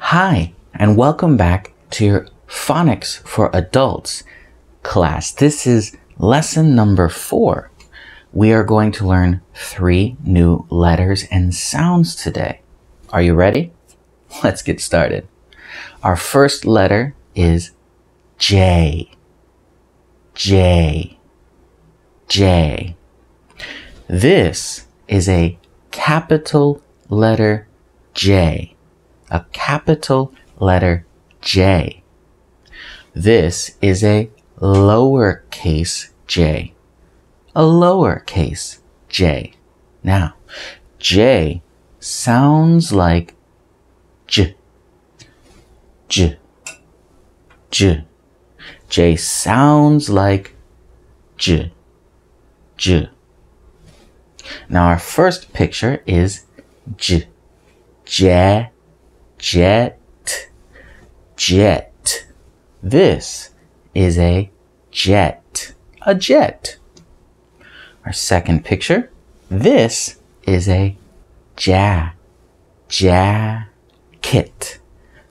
Hi, and welcome back to your Phonics for Adults class. This is lesson number 4. We are going to learn 3 new letters and sounds today. Are you ready? Let's get started. Our first letter is J. J. J. This is a capital letter J. A capital letter J. This is a lowercase j. A lowercase j. Now, J sounds like J. J. J. J sounds like J. J. Now, our first picture is J. J. Jet, jet. This is a jet, a jet. Our second picture, this is a jacket.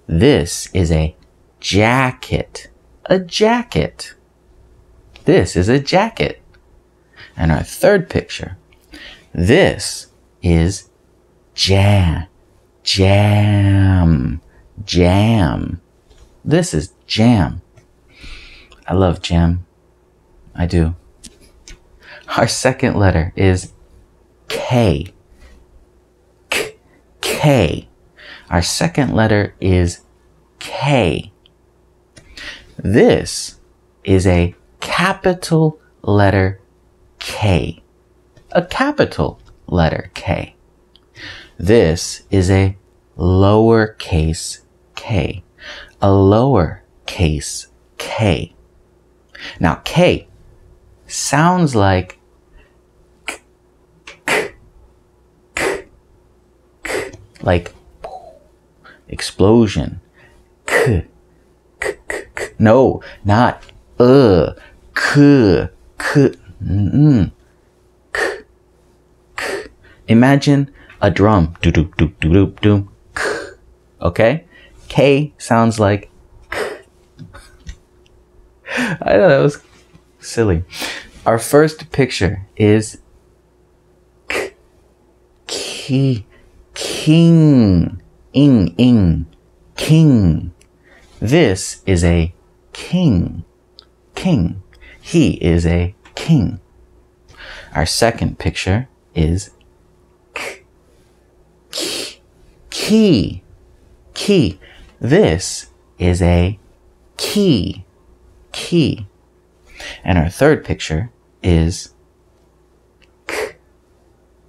This is a jacket, a jacket. This is a jacket. And our third picture, this is jam. Jam, jam. This is jam. I love jam. I do. Our second letter is K. K. K. Our second letter is K. This is a capital letter K. A capital letter K. This is a lowercase k. A lowercase k. Now, K sounds like k, k, k, k, like explosion. K, k, k, k. No, not k, k, k, k. Imagine a drum, do do do do do do. Okay, K sounds like k. I know that was silly. Our first picture is k, k, king, ing, ing, king. This is a king, king. He is a king. Our second picture is key, key. This is a key, key. And our third picture is k,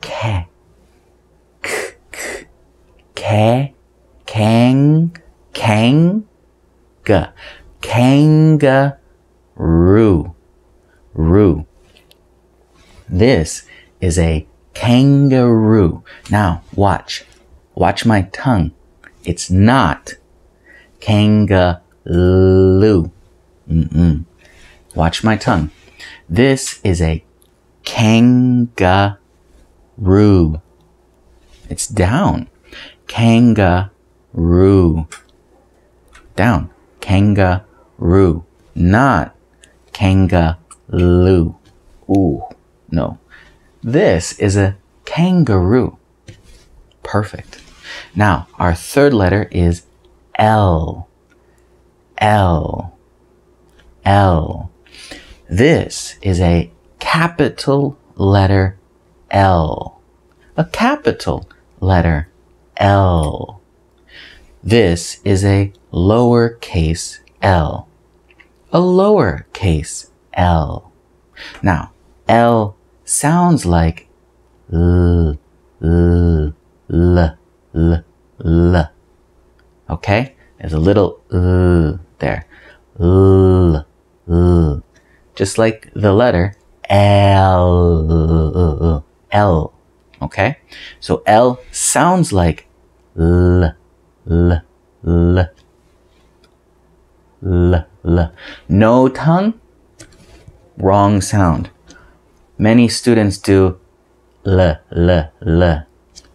k, k, k, k, kang, kanga, kangaroo, roo. This is a kangaroo. Now, watch. Watch my tongue. It's not kangaloo. Watch my tongue. This is a kangaroo. It's down. Kangaroo. Down. Kangaroo. Not kangaloo. Ooh, no. This is a kangaroo. Perfect. Now, our third letter is L. L. L. This is a capital letter L. A capital letter L. This is a lowercase l. A lowercase l. Now, L sounds like L. L. L. L, L. Okay? There's a little L there. L, L. Just like the letter L. L. Okay? So L sounds like L, L, L. L, L. No tongue? Wrong sound. Many students do L, L, L.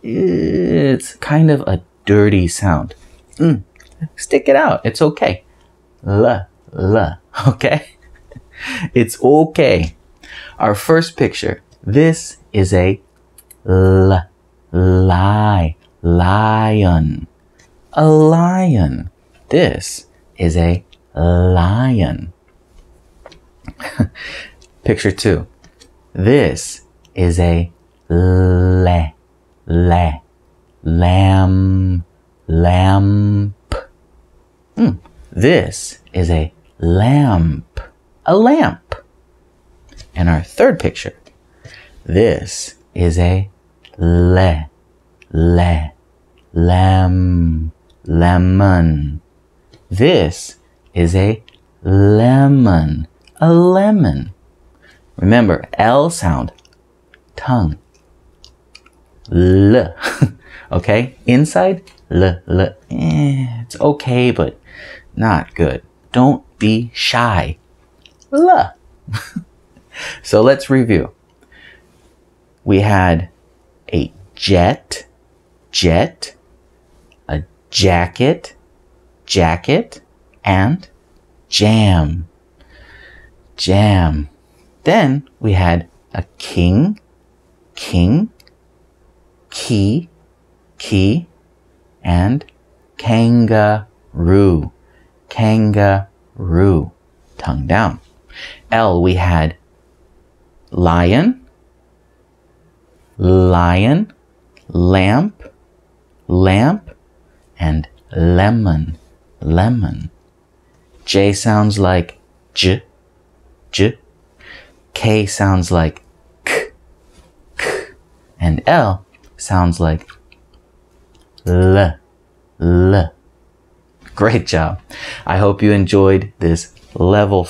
It's kind of a dirty sound. Stick it out. It's okay. Okay? It's okay. Our first picture. This is a lion. A lion. This is a lion. Picture two. This is a lamp. This is a lamp. A lamp. And our third picture. This is a lemon. This is a lemon. A lemon. Remember, L sound. Tongue. L. Okay? Inside, L. It's okay, but not good. Don't be shy. L. So let's review. We had a jet, a jacket, and jam. Then we had a king, key, and kangaroo, tongue down. L, we had lion, lamp, and lemon. J sounds like j. K sounds like k. And L sounds like l. Great job. I hope you enjoyed this level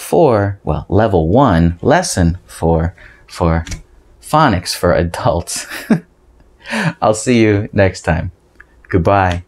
1 lesson for phonics for adults. I'll see you next time. Goodbye.